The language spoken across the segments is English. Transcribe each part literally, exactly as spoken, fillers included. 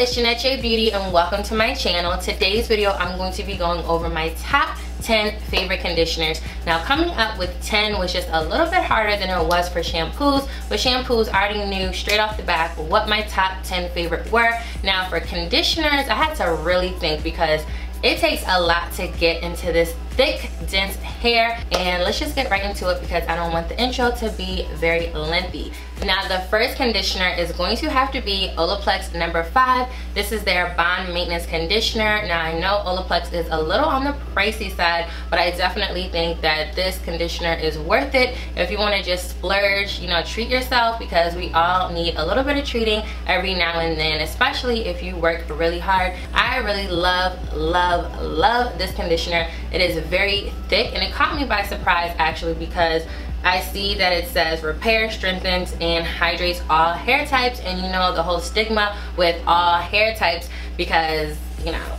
It's Jeanette J Beauty and welcome to my channel. Today's video I'm going to be going over my top ten favorite conditioners. Now coming up with ten was just a little bit harder than it was for shampoos. With shampoos I already knew straight off the bat what my top ten favorite were. Now for conditioners I had to really think because it takes a lot to get into this thick, dense hair, and let's just get right into it because I don't want the intro to be very lengthy. Now the first conditioner is going to have to be Olaplex number five. This is their bond maintenance conditioner. Now I know Olaplex is a little on the pricey side, but I definitely think that this conditioner is worth it if you want to just splurge, you know, treat yourself, because we all need a little bit of treating every now and then, especially if you work really hard. I really love, love, love this conditioner. It is very thick and it caught me by surprise actually, because I see that it says repairs, strengthens, and hydrates all hair types, and you know the whole stigma with all hair types, because you know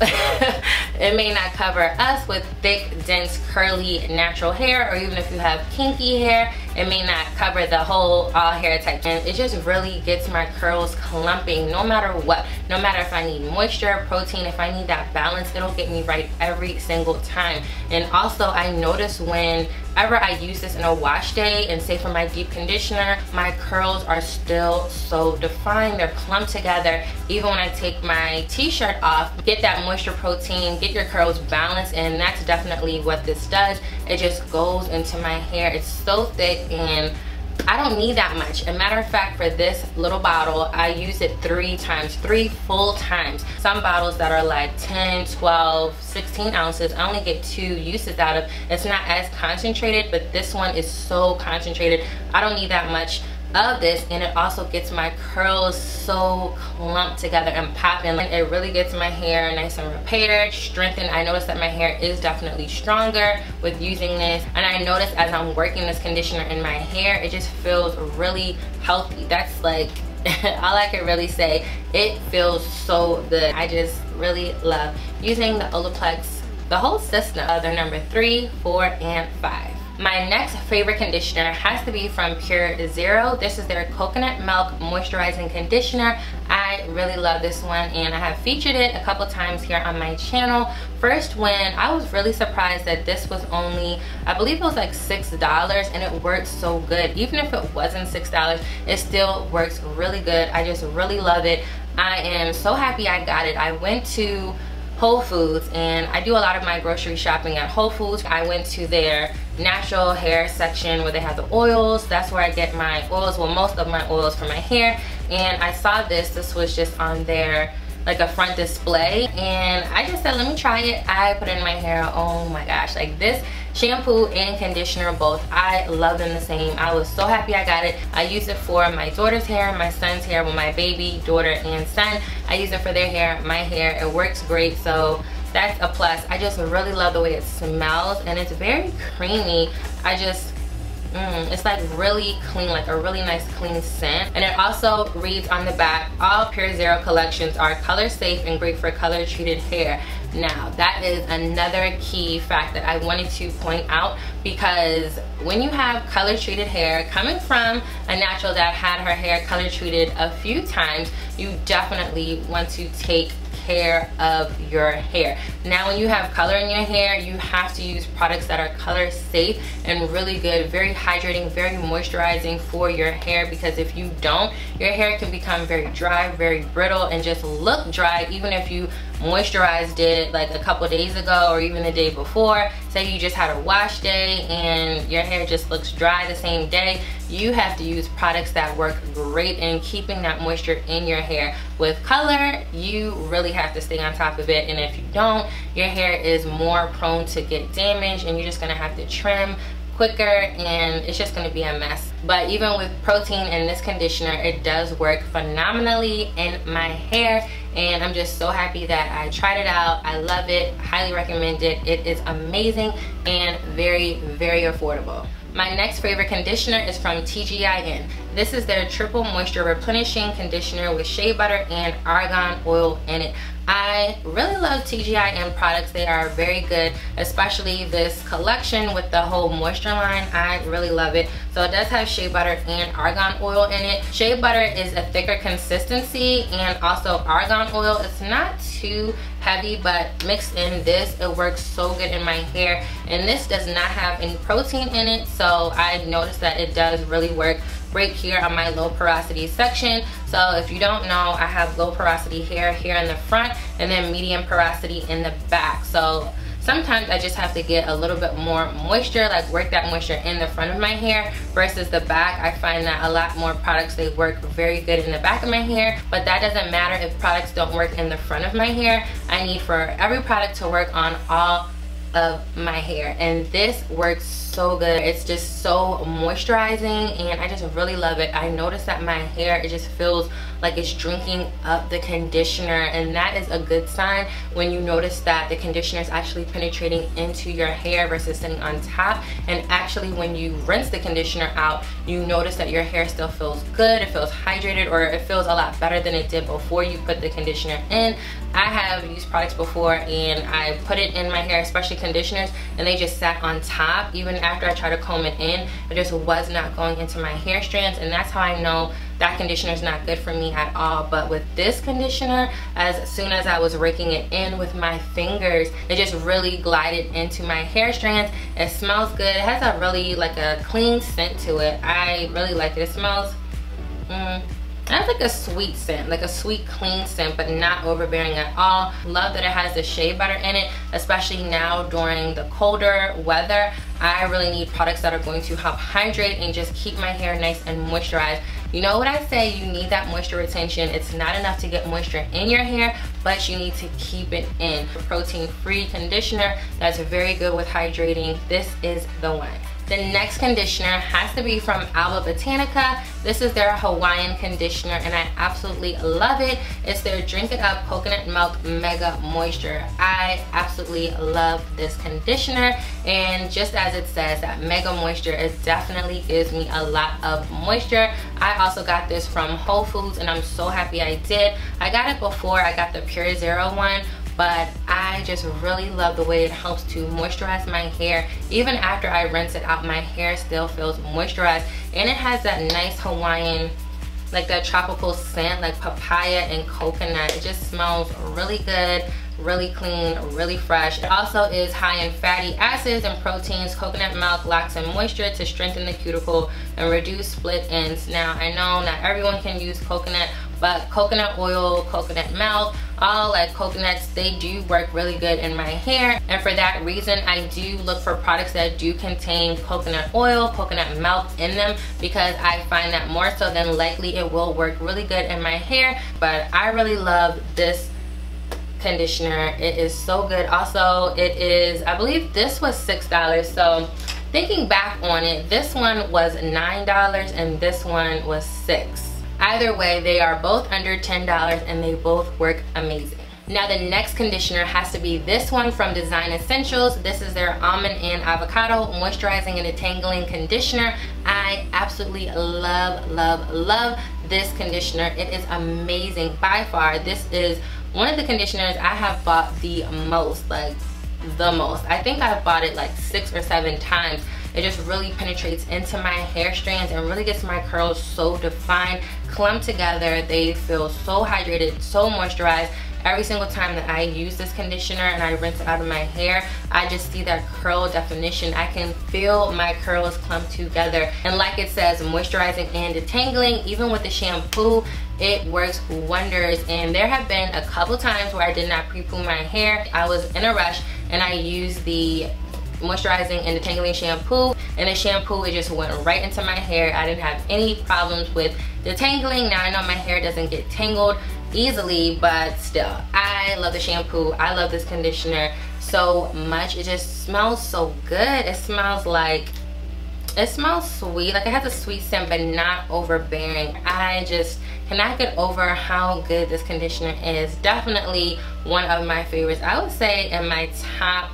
it may not cover us with thick, dense, curly, natural hair, or even if you have kinky hair, it may not cover the whole all hair type. And it just really gets my curls clumping no matter what. No matter if I need moisture, protein, if I need that balance, it'll get me right every single time. And also I notice whenever I use this in a wash day and say for my deep conditioner, my curls are still so defined, they're clumped together. Even when I take my t-shirt off, get that moisture, protein, get your curls balanced, and that's definitely what this does. It just goes into my hair. It's so thick and I don't need that much. As a matter of fact, for this little bottle I use it three times, three full times. Some bottles that are like ten, twelve, sixteen ounces I only get two uses out of. It's not as concentrated, but this one is so concentrated. I don't need that much of this, and it also gets my curls so clumped together and popping. Like, it really gets my hair nice and repaired, strengthened. I noticed that my hair is definitely stronger with using this, and I noticed as I'm working this conditioner in my hair, it just feels really healthy. That's like all I can really say. It feels so good. I just really love using the Olaplex, the whole system. Uh, they're number three, four, and five. My next favorite conditioner has to be from Pure Zero. This is their coconut milk moisturizing conditioner. I really love this one and I have featured it a couple times here on my channel. First, when I was really surprised that this was only, I believe it was like six dollars, and it worked so good. Even if it wasn't six dollars, it still works really good. I just really love it. I am so happy I got it. I went to Whole Foods, and I do a lot of my grocery shopping at Whole Foods. I went to their natural hair section where they have the oils. That's where I get my oils, well, most of my oils for my hair, and I saw this. This was just on their like a front display, and I just said let me try it. I put it in my hair. Oh my gosh, like this shampoo and conditioner both, I love them the same. I was so happy I got it. I use it for my daughter's hair, my son's hair, with my baby daughter and son. I use it for their hair, my hair. It works great, so that's a plus. I just really love the way it smells, and it's very creamy. I just Mm, it's like really clean, like a really nice clean scent. And it also reads on the back, all Pure Zero collections are color safe and great for color treated hair. Now that is another key fact that I wanted to point out, because when you have color treated hair, coming from a natural that had her hair color treated a few times, you definitely want to take care of your hair. Now when you have color in your hair, you have to use products that are color safe and really good, very hydrating, very moisturizing for your hair, because if you don't, your hair can become very dry, very brittle, and just look dry even if you moisturized it like a couple days ago or even the day before. Say you just had a wash day and your hair just looks dry the same day. You have to use products that work great in keeping that moisture in your hair. With color, you really have to stay on top of it, and if you don't, your hair is more prone to get damaged, and you're just gonna have to trim quicker, and it's just going to be a mess. But even with protein in this conditioner, it does work phenomenally in my hair, and I'm just so happy that I tried it out. I love it, highly recommend it. It is amazing and very, very affordable. My next favorite conditioner is from T G I N. This is their triple moisture replenishing conditioner with shea butter and argan oil in it. I really love T G I N products. They are very good, especially this collection with the whole moisture line. I really love it. So it does have shea butter and argan oil in it. Shea butter is a thicker consistency, and also argan oil. It's not too heavy, but mixed in this, it works so good in my hair. And this does not have any protein in it, so I noticed that it does really work right here on my low porosity section. So if you don't know, I have low porosity hair here in the front and then medium porosity in the back. So sometimes I just have to get a little bit more moisture, like work that moisture in the front of my hair versus the back. I find that a lot more products, they work very good in the back of my hair, but that doesn't matter if products don't work in the front of my hair. I need for every product to work on all of my hair, and this works so good. It's just so moisturizing, and I just really love it. I noticed that my hair, it just feels like it's drinking up the conditioner, and that is a good sign when you notice that the conditioner is actually penetrating into your hair versus sitting on top. And actually when you rinse the conditioner out, you notice that your hair still feels good, it feels hydrated, or it feels a lot better than it did before you put the conditioner in. I have used products before and I put it in my hair, especially conditioners, and they just sat on top. Even after I tried to comb it in, it just was not going into my hair strands, and that's how I know that conditioner is not good for me at all. But with this conditioner, as soon as I was raking it in with my fingers, it just really glided into my hair strands. It smells good. It has a really like a clean scent to it. I really like it. It smells mm, it has like a sweet scent, like a sweet clean scent, but not overbearing at all. Love that it has the shea butter in it, especially now during the colder weather. I really need products that are going to help hydrate and just keep my hair nice and moisturized. You know what I say, you need that moisture retention. It's not enough to get moisture in your hair, but you need to keep it in. A protein-free conditioner that's very good with hydrating, this is the one. The next conditioner has to be from Alba Botanica. This is their Hawaiian conditioner, and I absolutely love it. It's their Drink It Up Coconut Milk Mega Moisture. I absolutely love this conditioner, and just as it says, that Mega Moisture, it definitely gives me a lot of moisture. I also got this from Whole Foods, and I'm so happy I did. I got it before I got the Pure Zero one, but I just really love the way it helps to moisturize my hair. Even after I rinse it out, my hair still feels moisturized, and it has that nice Hawaiian, like that tropical scent, like papaya and coconut. It just smells really good, really clean, really fresh. It also is high in fatty acids and proteins, coconut milk, locks and moisture to strengthen the cuticle and reduce split ends. Now I know not everyone can use coconut, but coconut oil, coconut milk, all like coconuts, they do work really good in my hair. And for that reason, I do look for products that do contain coconut oil, coconut milk in them, because I find that more so than likely it will work really good in my hair. But I really love this conditioner. It is so good. Also, it is, I believe this was six dollars, so thinking back on it, this one was nine dollars and this one was six dollars. Either way, they are both under ten dollars and they both work amazing. Now the next conditioner has to be this one from Design Essentials. This is their Almond and Avocado Moisturizing and Detangling Conditioner. I absolutely love, love, love this conditioner. It is amazing. By far, this is one of the conditioners I have bought the most, like the most. I think I've bought it like six or seven times. It just really penetrates into my hair strands and really gets my curls so defined, clumped together. They feel so hydrated, so moisturized. Every single time that I use this conditioner and I rinse it out of my hair, I just see that curl definition. I can feel my curls clump together. And like it says, moisturizing and detangling. Even with the shampoo, it works wonders. And there have been a couple times where I did not pre-comb my hair. I was in a rush and I used the moisturizing and detangling shampoo, and the shampoo, it just went right into my hair. I didn't have any problems with detangling. Now I know my hair doesn't get tangled easily, but still, I love the shampoo. I love this conditioner so much. It just smells so good. It smells like, it smells sweet, like it has a sweet scent but not overbearing. I just cannot get over how good this conditioner is. Definitely one of my favorites. I would say in my top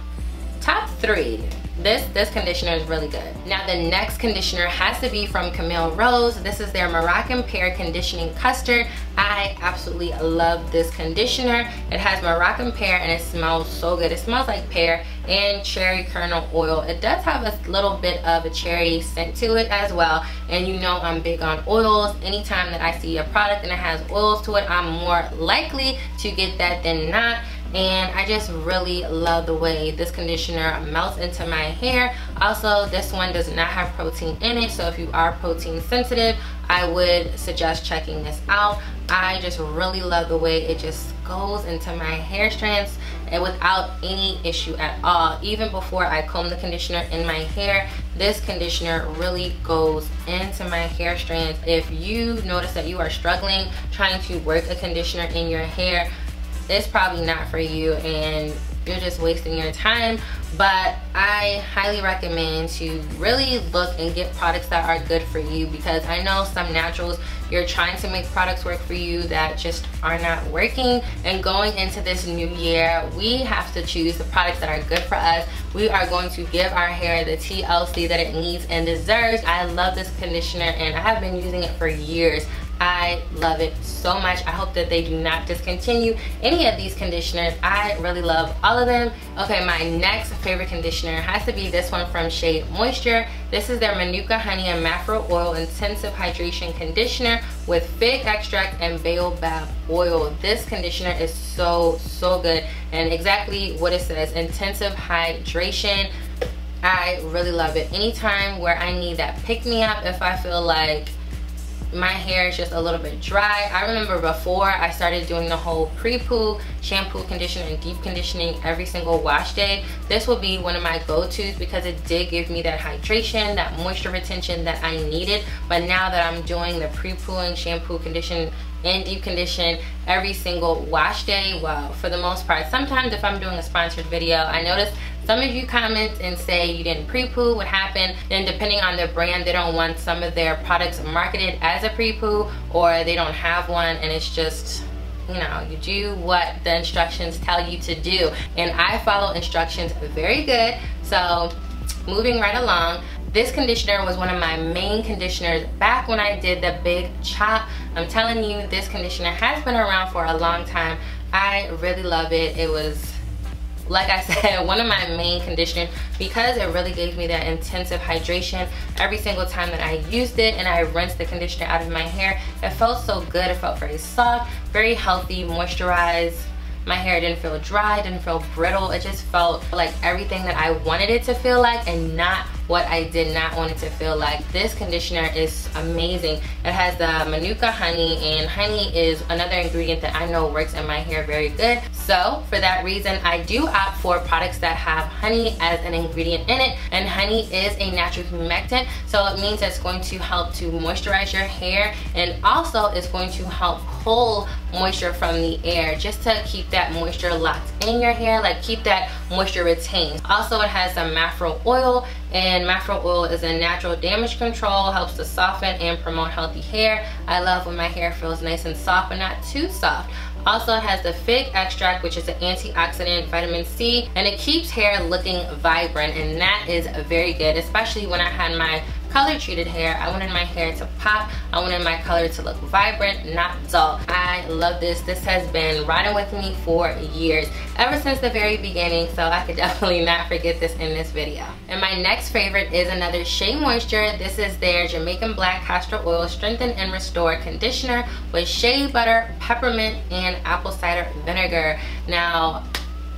Top three, this, this conditioner is really good. Now the next conditioner has to be from Camille Rose. This is their Moroccan Pear Conditioning Custard. I absolutely love this conditioner. It has Moroccan pear and it smells so good. It smells like pear and cherry kernel oil. It does have a little bit of a cherry scent to it as well, and you know I'm big on oils. Anytime that I see a product and it has oils to it, I'm more likely to get that than not. And I just really love the way this conditioner melts into my hair. Also, this one does not have protein in it, so if you are protein sensitive, I would suggest checking this out. I just really love the way it just goes into my hair strands and without any issue at all. Even before I comb the conditioner in my hair, this conditioner really goes into my hair strands. If you notice that you are struggling trying to work a conditioner in your hair, it's probably not for you and you're just wasting your time. But I highly recommend to really look and get products that are good for you, because I know some naturals, you're trying to make products work for you that just are not working. And going into this new year, we have to choose the products that are good for us. We are going to give our hair the T L C that it needs and deserves. I love this conditioner and I have been using it for years. I love it so much. I hope that they do not discontinue any of these conditioners. I really love all of them. Okay, my next favorite conditioner has to be this one from Shea Moisture. This is their Manuka Honey and Macro Oil Intensive Hydration Conditioner with fig extract and baobab oil. This conditioner is so, so good, and exactly what it says, intensive hydration. I really love it. Anytime where I need that pick-me-up, if I feel like my hair is just a little bit dry. I remember before I started doing the whole pre-poo shampoo, conditioner, and deep conditioning every single wash day, this will be one of my go-to's because it did give me that hydration, that moisture retention that I needed. But now that I'm doing the pre-pooing shampoo, condition, and deep condition every single wash day, well, for the most part, sometimes if I'm doing a sponsored video, I notice some of you comment and say you didn't pre-poo, what happened? And depending on their brand, they don't want some of their products marketed as a pre-poo, or they don't have one, and it's just, you know, you do what the instructions tell you to do. And I follow instructions very good. So moving right along, this conditioner was one of my main conditioners back when I did the big chop. I'm telling you, this conditioner has been around for a long time. I really love it. It was, like I said, one of my main conditioners because it really gave me that intensive hydration every single time that I used it and I rinsed the conditioner out of my hair. It felt so good. It felt very soft, very healthy, moisturized. My hair didn't feel dry, didn't feel brittle. It just felt like everything that I wanted it to feel like and not what I did not want it to feel like. This conditioner is amazing. It has the Manuka honey, and honey is another ingredient that I know works in my hair very good. So for that reason, I do opt for products that have honey as an ingredient in it, and honey is a natural humectant, so it means it's going to help to moisturize your hair, and also it's going to help pull moisture from the air just to keep that moisture locked in your hair, like keep that moisture retained. Also, it has some macro oil, and macro oil is a natural damage control, helps to soften and promote healthy hair. I love when my hair feels nice and soft but not too soft. Also, it has the fig extract, which is an antioxidant, vitamin C, and it keeps hair looking vibrant, and that is very good, especially when I had my color treated hair. I wanted my hair to pop. I wanted my color to look vibrant, not dull. I love this. This has been riding with me for years, ever since the very beginning, so I could definitely not forget this in this video. And my next favorite is another Shea Moisture. This is their Jamaican Black Castor Oil Strengthen and Restore Conditioner with shea butter, peppermint, and apple cider vinegar. Now,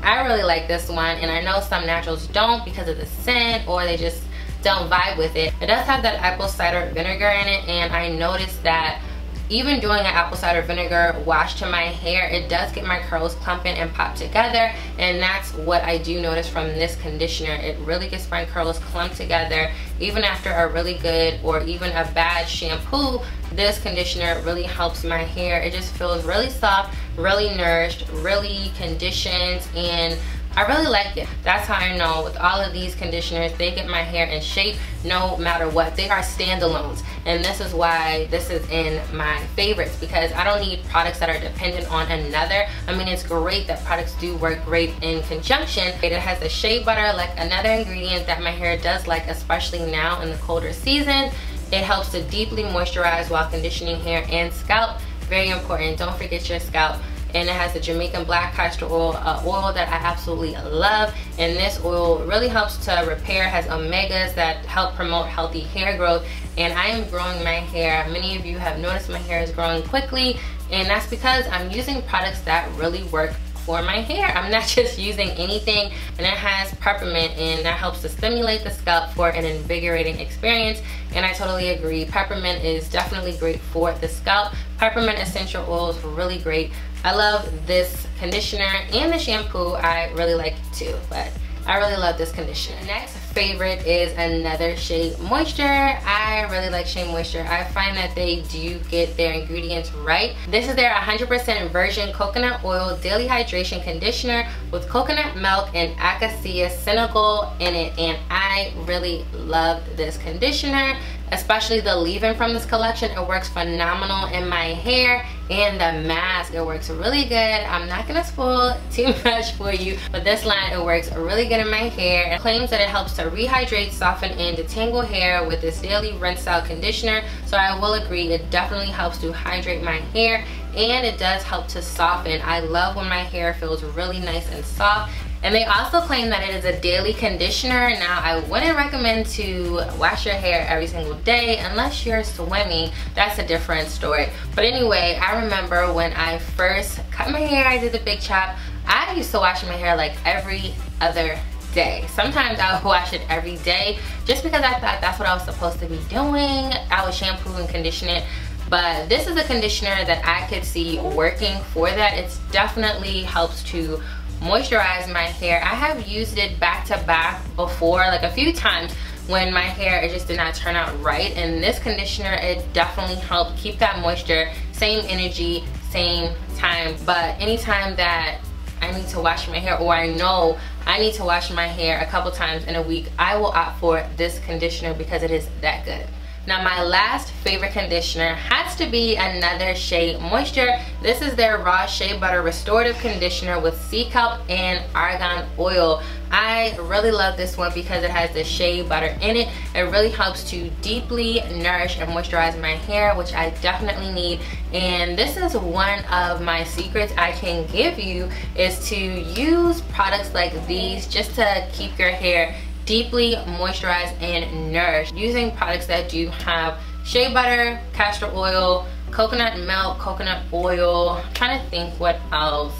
I really like this one, and I know some naturals don't because of the scent, or they just don't vibe with it. It does have that apple cider vinegar in it, and I noticed that even doing an apple cider vinegar wash to my hair, it does get my curls clumping and pop together, and that's what I do notice from this conditioner. It really gets my curls clumped together. Even after a really good or even a bad shampoo, this conditioner really helps my hair. It just feels really soft, really nourished, really conditioned, and I really like it. That's how I know with all of these conditioners, they get my hair in shape no matter what. They are standalones, and this is why this is in my favorites, because I don't need products that are dependent on another. I mean, it's great that products do work great in conjunction. It has the shea butter, like another ingredient that my hair does like, especially now in the colder season. It helps to deeply moisturize while conditioning hair and scalp. very important. Don't forget your scalp. And it has a Jamaican black castor oil, uh, oil that I absolutely love. And this oil really helps to repair, has omegas that help promote healthy hair growth. And I am growing my hair. Many of you have noticed my hair is growing quickly, and that's because I'm using products that really work for my hair. I'm not just using anything. And it has peppermint, and that helps to stimulate the scalp for an invigorating experience. And I totally agree. Peppermint is definitely great for the scalp. Peppermint essential oils are really great. I love this conditioner, and the shampoo I really like too, but I really love this conditioner. Next favorite is another Shea Moisture. I really like Shea Moisture. I find that they do get their ingredients right. This is their one hundred percent virgin coconut oil daily hydration conditioner with coconut milk and acacia cenegal in it, and I really love this conditioner, especially the leave-in from this collection. It works phenomenal in my hair, and the mask, it works really good. I'm not gonna spoil too much for you, but this line, it works really good in my hair. It claims that it helps to rehydrate, soften, and detangle hair with this daily rinse out conditioner. So I will agree, it definitely helps to hydrate my hair, and it does help to soften. I love when my hair feels really nice and soft. And they also claim that it is a daily conditioner. Now, I wouldn't recommend to wash your hair every single day unless you're swimming. That's a different story. But anyway, I remember when I first cut my hair, I did the big chop. I used to wash my hair like every other day. Sometimes I would wash it every day just because I thought that's what I was supposed to be doing. I would shampoo and condition it. But this is a conditioner that I could see working for that. It definitely helps to moisturize my hair. I have used it back to back before, like a few times, when my hair, it just did not turn out right. And this conditioner, it definitely helped keep that moisture, same energy, same time. But anytime that I need to wash my hair, or I know I need to wash my hair a couple times in a week, I will opt for this conditioner because it is that good. Now, my last favorite conditioner has to be another Shea Moisture. This is their Raw Shea Butter Restorative Conditioner with sea kelp and argan oil. I really love this one because it has the shea butter in it. It really helps to deeply nourish and moisturize my hair, which I definitely need. And this is one of my secrets I can give you, is to use products like these just to keep your hair deeply moisturized and nourished. Using products that do have shea butter, castor oil, coconut milk, coconut oil. I'm trying to think what else.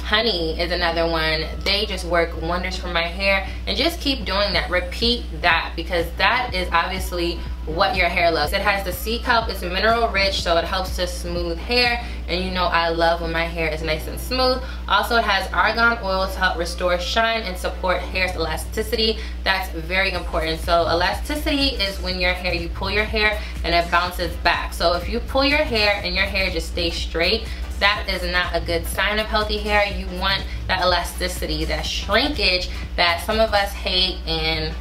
Honey is another one. They just work wonders for my hair. And just keep doing that. Repeat that, because that is obviously what your hair loves. It has the sea kelp, it's mineral rich, so it helps to smooth hair, and you know I love when my hair is nice and smooth. Also, it has argan oil to help restore shine and support hair's elasticity. That's very important. So elasticity is when your hair, you pull your hair and it bounces back. So if you pull your hair and your hair just stays straight, that is not a good sign of healthy hair. You want that elasticity, that shrinkage that some of us hate, and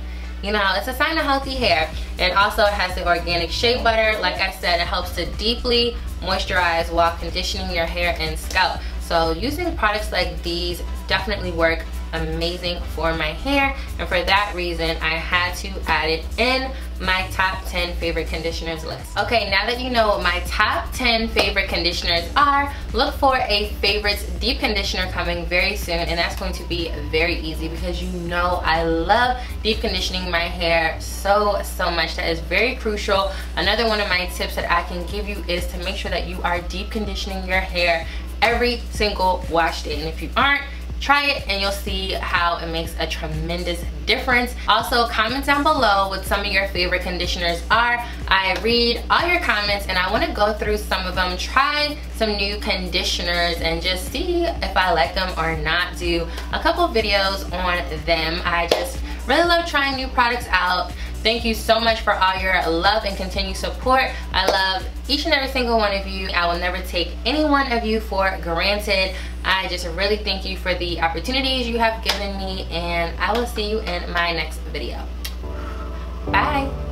you know, it's a sign of healthy hair. And also, it has the organic shea butter. Like I said, it helps to deeply moisturize while conditioning your hair and scalp. So using products like these definitely work amazing for my hair, and for that reason I had to add it in my top ten favorite conditioners list. Okay, now that you know what my top ten favorite conditioners are, look for a favorites deep conditioner coming very soon, and that's going to be very easy because you know I love deep conditioning my hair so so much. That is very crucial. Another one of my tips that I can give you is to make sure that you are deep conditioning your hair every single wash day, and if you aren't, try it and you'll see how it makes a tremendous difference. Also, comment down below what some of your favorite conditioners are. I read all your comments and I want to go through some of them, try some new conditioners, and just see if I like them or not. Do a couple videos on them. I just really love trying new products out. Thank you so much for all your love and continued support. I love each and every single one of you. I will never take any one of you for granted. I just really thank you for the opportunities you have given me, and I will see you in my next video. Bye.